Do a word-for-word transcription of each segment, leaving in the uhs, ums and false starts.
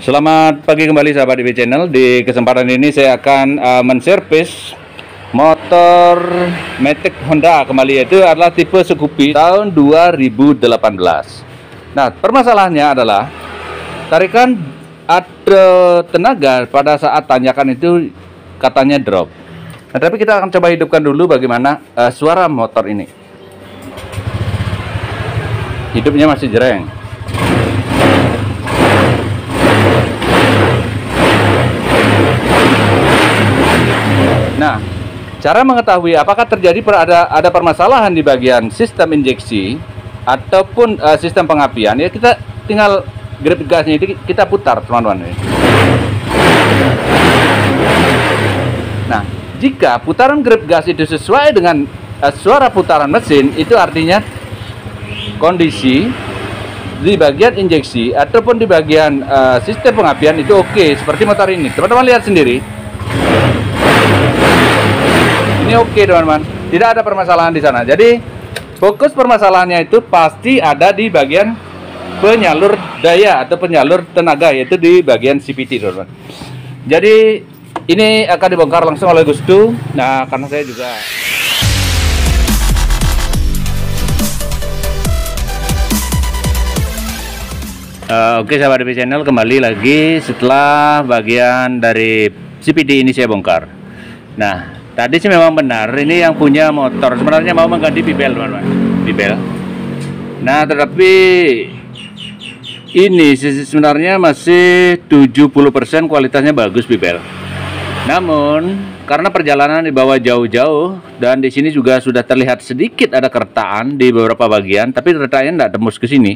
Selamat pagi kembali sahabat I B Channel. Di kesempatan ini saya akan uh, menservis motor Matic Honda kembali, yaitu adalah tipe Scoopy tahun dua ribu delapan belas. Nah, permasalahannya adalah tarikan ada tenaga pada saat tanjakan itu katanya drop. Nah, tapi kita akan coba hidupkan dulu bagaimana uh, suara motor ini. Hidupnya masih jereng. Nah, cara mengetahui apakah terjadi ada ada permasalahan di bagian sistem injeksi ataupun uh, sistem pengapian, ya kita tinggal grip gasnya itu kita putar, teman-teman. Nah, jika putaran grip gas itu sesuai dengan uh, suara putaran mesin, itu artinya kondisi di bagian injeksi ataupun di bagian uh, sistem pengapian itu oke, okay, seperti motor ini. Teman-teman lihat sendiri. Oke teman-teman, tidak ada permasalahan di sana. Jadi fokus permasalahannya itu pasti ada di bagian penyalur daya atau penyalur tenaga, yaitu di bagian C P T, teman-teman. Jadi ini akan dibongkar langsung oleh Gustu. Nah, karena saya juga uh, oke, okay, sahabat I B Channel, kembali lagi setelah bagian dari C P T ini saya bongkar. Nah, tadi sih memang benar, ini yang punya motor sebenarnya mau mengganti bibel, teman-teman, bibel. Nah, tetapi ini sebenarnya masih tujuh puluh persen kualitasnya bagus bibel. Namun karena perjalanan dibawa jauh-jauh dan di sini juga sudah terlihat sedikit ada kertaan di beberapa bagian, tapi kertaannya tidak tembus ke sini.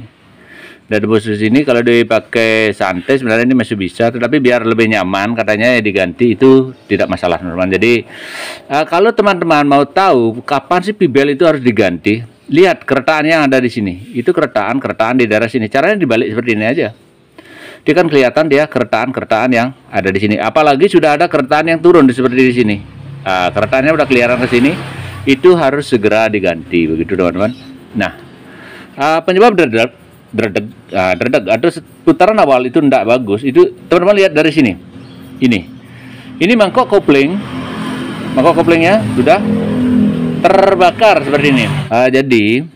Tidak tembus ke sini. Kalau dipakai santai sebenarnya ini masih bisa, tetapi biar lebih nyaman katanya ya diganti, itu tidak masalah, teman-teman. Jadi uh, kalau teman-teman mau tahu kapan sih bibel itu harus diganti, lihat keretaan yang ada di sini. Itu keretaan-keretaan di daerah sini. Caranya dibalik seperti ini aja. Dia kan kelihatan dia keretaan-keretaan yang ada di sini. Apalagi sudah ada keretaan yang turun seperti di sini. Uh, keretaannya udah kelihatan ke sini. Itu harus segera diganti, begitu teman-teman. Nah, uh, penyebab dredeg dredeg, uh, dredeg atau putaran awal itu tidak bagus. Itu teman-teman lihat dari sini. Ini, ini mangkok kopling, mangkok koplingnya sudah terbakar seperti ini. Uh, jadi,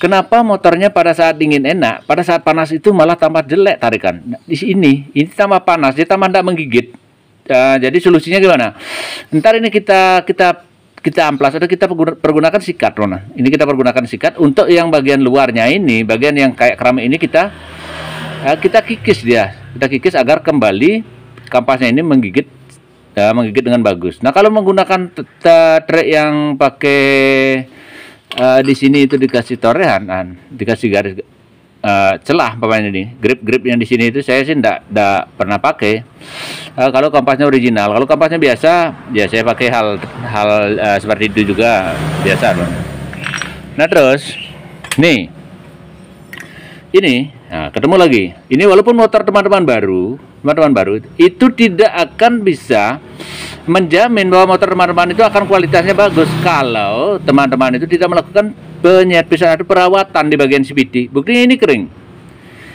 kenapa motornya pada saat dingin enak, pada saat panas itu malah tambah jelek tarikan. Nah, di sini, ini tambah panas, dia tambah tidak menggigit. Uh, jadi solusinya gimana? Ntar ini kita kita kita amplas atau kita pergunakan sikat, Rona. Ini kita pergunakan sikat untuk yang bagian luarnya ini, bagian yang kayak keramik ini kita kita kikis dia, kita kikis agar kembali kampasnya ini menggigit, ya, menggigit dengan bagus. Nah, kalau menggunakan trek yang pakai uh, di sini itu dikasih torehan, nah, dikasih garis uh, celah, pemain ini grip-grip yang di sini itu saya sih ndak pernah pakai. Uh, kalau kampasnya original, kalau kampasnya biasa, ya saya pakai hal hal uh, seperti itu juga biasa, bro. Nah, terus nih, ini, nah, ketemu lagi. Ini walaupun motor teman-teman baru, teman-teman baru itu tidak akan bisa menjamin bahwa motor teman-teman itu akan kualitasnya bagus kalau teman-teman itu tidak melakukan penyepisan atau perawatan di bagian C V T. Buktinya ini kering.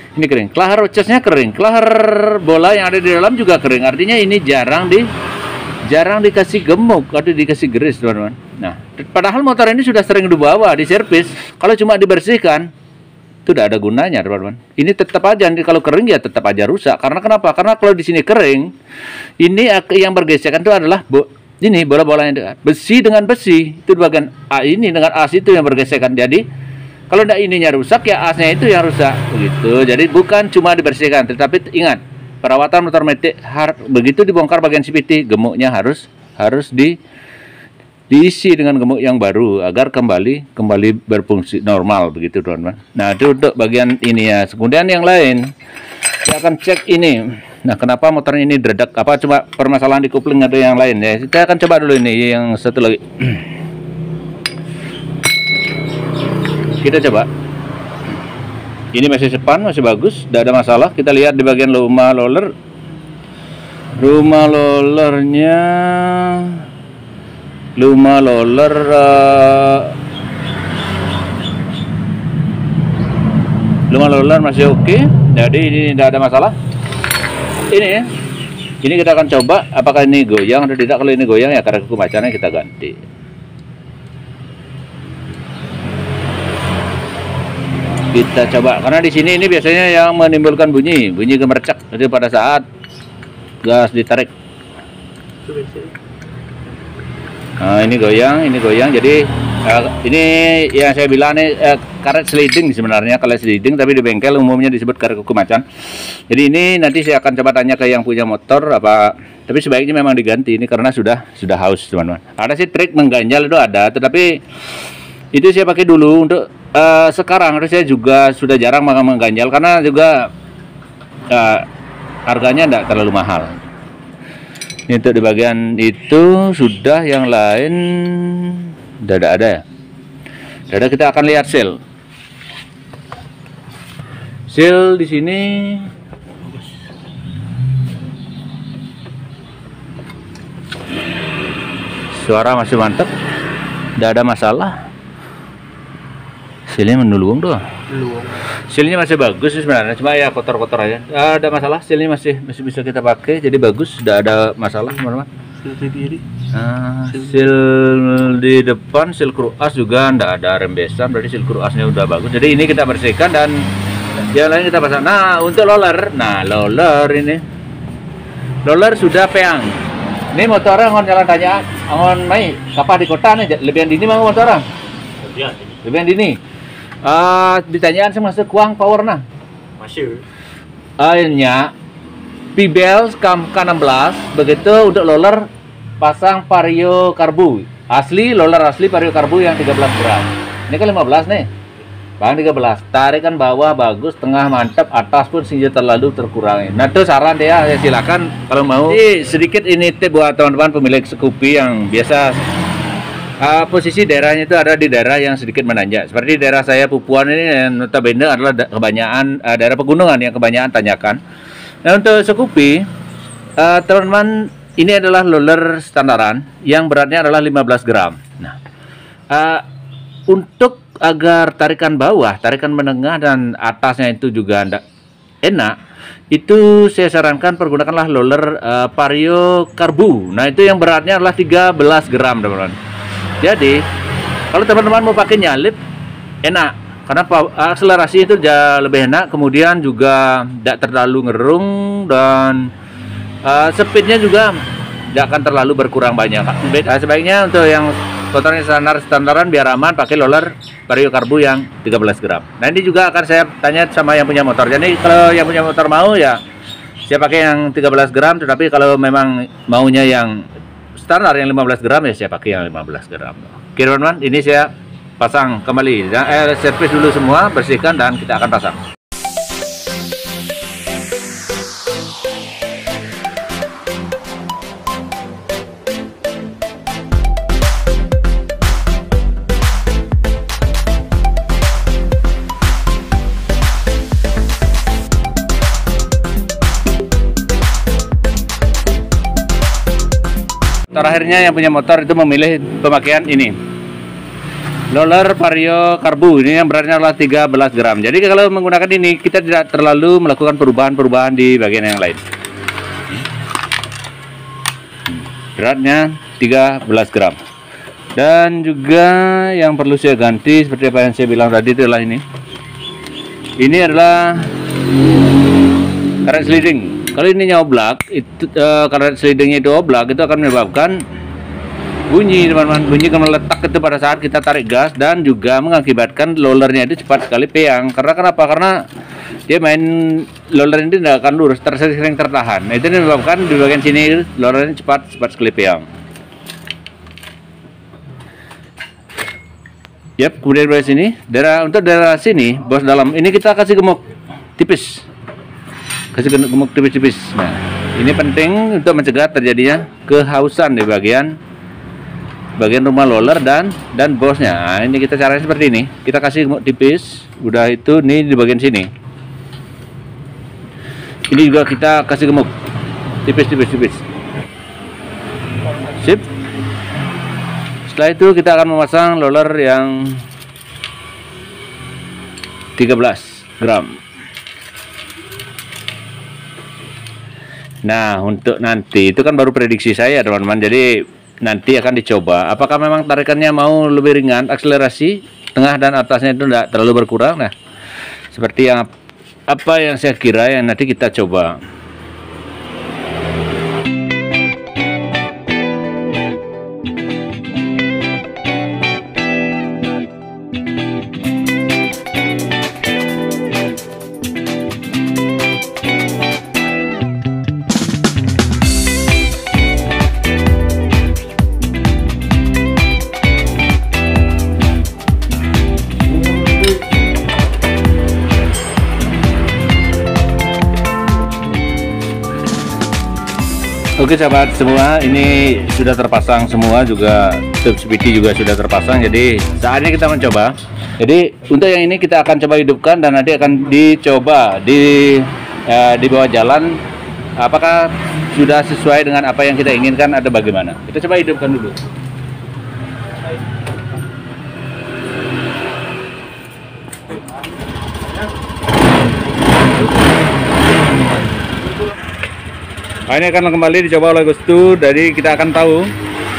Ini kering, kelahar casnya kering, kelahar bola yang ada di dalam juga kering. Artinya ini jarang di jarang dikasih gemuk atau dikasih geris, teman-teman. Nah, padahal motor ini sudah sering dibawa di servis. Kalau cuma dibersihkan itu tidak ada gunanya, teman-teman. Ini tetap aja, kalau kering ya tetap aja rusak. Karena kenapa? Karena kalau di sini kering, ini yang bergesekan itu adalah bo ini bola-bolanya besi dengan besi. Itu bagian A ini dengan as itu yang bergesekan. Jadi kalau tidak ininya rusak, ya asnya itu yang rusak, begitu. Jadi bukan cuma dibersihkan, tetapi ingat perawatan motor Matic. Begitu dibongkar bagian C V T, gemuknya harus harus di diisi dengan gemuk yang baru agar kembali kembali berfungsi normal, begitu, teman-teman. Nah, itu untuk bagian ini ya. Kemudian yang lain, saya akan cek ini. Nah, kenapa motor ini deredak? Apa cuma permasalahan di kopling atau yang lain ya? Kita akan coba dulu ini yang satu lagi. Kita coba ini masih sepan, masih bagus, tidak ada masalah. Kita lihat di bagian rumah roller, rumah rollernya rumah roller uh, rumah roller masih oke, okay. Jadi ini tidak ada masalah. ini ya. Ini kita akan coba apakah ini goyang atau tidak. Kalau ini goyang ya karena kuku macannya kita ganti. Kita coba karena di sini ini biasanya yang menimbulkan bunyi, bunyi gemercek. Jadi pada saat gas ditarik. Nah, ini goyang, ini goyang. Jadi eh, ini yang saya bilang ini eh, karet sliding sebenarnya, karet sliding tapi di bengkel umumnya disebut karet kuku macan. Jadi ini nanti saya akan coba tanya ke yang punya motor apa, tapi sebaiknya memang diganti ini karena sudah sudah haus, teman-teman. Ada sih trik mengganjal itu ada, tetapi itu saya pakai dulu untuk eh, sekarang. Terus saya juga sudah jarang mengganjal karena juga eh, harganya tidak terlalu mahal. Ini untuk di bagian itu sudah, yang lain tidak ada ya. Dada kita akan lihat seal. Seal di sini suara masih mantap, tidak ada masalah. Sealnya menulung tuh. Sealnya masih bagus sebenarnya, cuma ya kotor-kotor aja. Ada masalah, sealnya masih masih bisa kita pakai, jadi bagus, tidak ada masalah, teman-teman. Seal di kiri. Nah, seal di depan, seal kruas juga tidak ada rembesan, berarti seal kruasnya udah bagus. Jadi ini kita bersihkan dan yang lain kita pasang. Nah, untuk roller, nah roller ini, roller sudah peang. Ini motor orang jalan tanya, orang naik kapal di kota nih, lebihan dini mau motor orang. Lebihan dini. Uh, ditanyaan sama sekuang power nah masih akhirnya P B L K enam belas begitu untuk roller pasang vario karbu asli, roller asli vario karbu yang tiga belas gram, ini kan lima belas nih bang, tiga belas, tarikan bawah bagus, tengah mantap, atas pun senjata terlalu terkurangi. Nah itu saran dia ya, silakan kalau mau. Jadi, sedikit ini tip buat teman-teman pemilik Scoopy yang biasa. Uh, posisi daerahnya itu ada di daerah yang sedikit menanjak. Seperti daerah saya Pupuan ini yang notabene adalah da kebanyakan uh, daerah pegunungan yang kebanyakan tanjakan. Nah untuk Scoopy, uh, teman-teman ini adalah roller standaran yang beratnya adalah lima belas gram. Nah uh, untuk agar tarikan bawah, tarikan menengah dan atasnya itu juga enggak enak, itu saya sarankan pergunakanlah roller uh, vario karbu. Nah itu yang beratnya adalah tiga belas gram, teman-teman. Jadi kalau teman-teman mau pakai nyalip enak karena akselerasi itu jauh lebih enak, kemudian juga tidak terlalu ngerung dan uh, speednya juga tidak akan terlalu berkurang banyak. Nah, sebaiknya untuk yang motornya standar standaran biar aman pakai roller vario karbu yang tiga belas gram. Nah ini juga akan saya tanya sama yang punya motor. Jadi kalau yang punya motor mau ya saya pakai yang tiga belas gram, tetapi kalau memang maunya yang standar yang lima belas gram ya saya pakai yang lima belas gram. Oke teman-teman, ini saya pasang kembali, eh, servis dulu semua, bersihkan dan kita akan pasang. Terakhirnya yang punya motor itu memilih pemakaian ini roller vario karbu ini yang beratnya adalah tiga belas gram. Jadi kalau menggunakan ini kita tidak terlalu melakukan perubahan-perubahan di bagian yang lain. Beratnya tiga belas gram. Dan juga yang perlu saya ganti seperti apa yang saya bilang tadi itu adalah ini. Ini adalah karet sliding. Kalau ini oblak, itu uh, karet slidingnya itu oblak, itu akan menyebabkan bunyi, teman-teman. Bunyi akan meletak itu pada saat kita tarik gas dan juga mengakibatkan rollernya itu cepat sekali peang. Karena kenapa? Karena dia main roller ini tidak akan lurus, tersering tertahan. Nah, itu menyebabkan di bagian sini rollernya cepat cepat sekali peang. Yap, kemudian dari sini, daerah untuk daerah sini, bos dalam ini kita kasih gemuk tipis. Kasih gemuk tipis-tipis. Nah, ini penting untuk mencegah terjadinya kehausan di bagian bagian rumah roller dan dan bosnya. Nah, ini kita caranya seperti ini. Kita kasih gemuk tipis. Udah itu nih di bagian sini. Ini juga kita kasih gemuk tipis-tipis-tipis. Sip. Setelah itu kita akan memasang roller yang tiga belas gram. Nah, untuk nanti itu kan baru prediksi saya, teman-teman. Jadi nanti akan dicoba apakah memang tarikannya mau lebih ringan, akselerasi tengah dan atasnya itu tidak terlalu berkurang. Nah, seperti yang apa yang saya kira yang nanti kita coba. Oke sahabat semua, ini sudah terpasang semua, juga sub C P T juga sudah terpasang. Jadi saatnya kita mencoba. Jadi untuk yang ini kita akan coba hidupkan dan nanti akan dicoba di eh, di bawah jalan apakah sudah sesuai dengan apa yang kita inginkan atau bagaimana. Kita coba hidupkan dulu. Nah, ini akan kembali dicoba oleh Gustu. Jadi kita akan tahu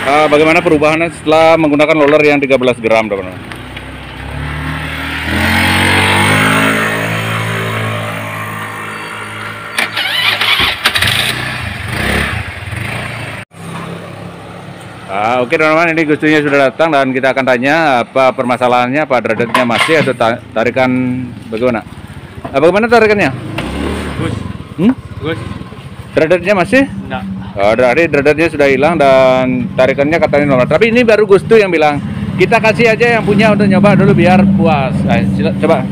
uh, bagaimana perubahannya setelah menggunakan roller yang tiga belas gram, teman-teman. Uh, Oke, okay, teman-teman, ini Gustunya sudah datang dan kita akan tanya apa permasalahannya, apa derajatnya masih atau ta tarikan bagaimana? Uh, bagaimana tarikannya? Gus. Hmm? Gus. Derajatnya masih? Enggak. Oh, dari derajatnya sudah hilang dan tarikannya katanya normal. Tapi ini baru Gustu yang bilang, kita kasih aja yang punya untuk nyoba dulu biar puas. Nah, sila, coba.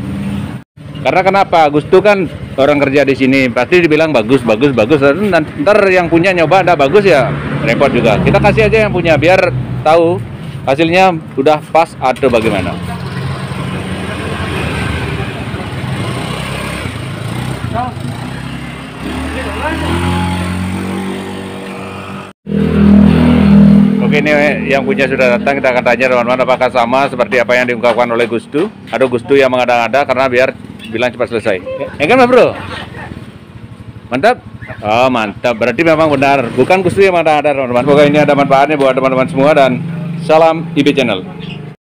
Karena kenapa? Gustu kan orang kerja di sini, pasti dibilang bagus, bagus, bagus. Dan ntar yang punya nyoba ada bagus ya, repot juga. Kita kasih aja yang punya biar tahu hasilnya udah pas atau bagaimana. Oke, ini yang punya sudah datang. Kita akan tanya teman-teman apakah sama seperti apa yang diungkapkan oleh Gustu atau Gustu yang mengada-ngada karena biar bilang cepat selesai. Enggak ya, bro? Mantap? Oh, mantap. Berarti memang benar. Bukan Gustu yang mengada-ngada, teman-teman. Semoga ini ada manfaatnya buat teman-teman semua dan salam I B Channel.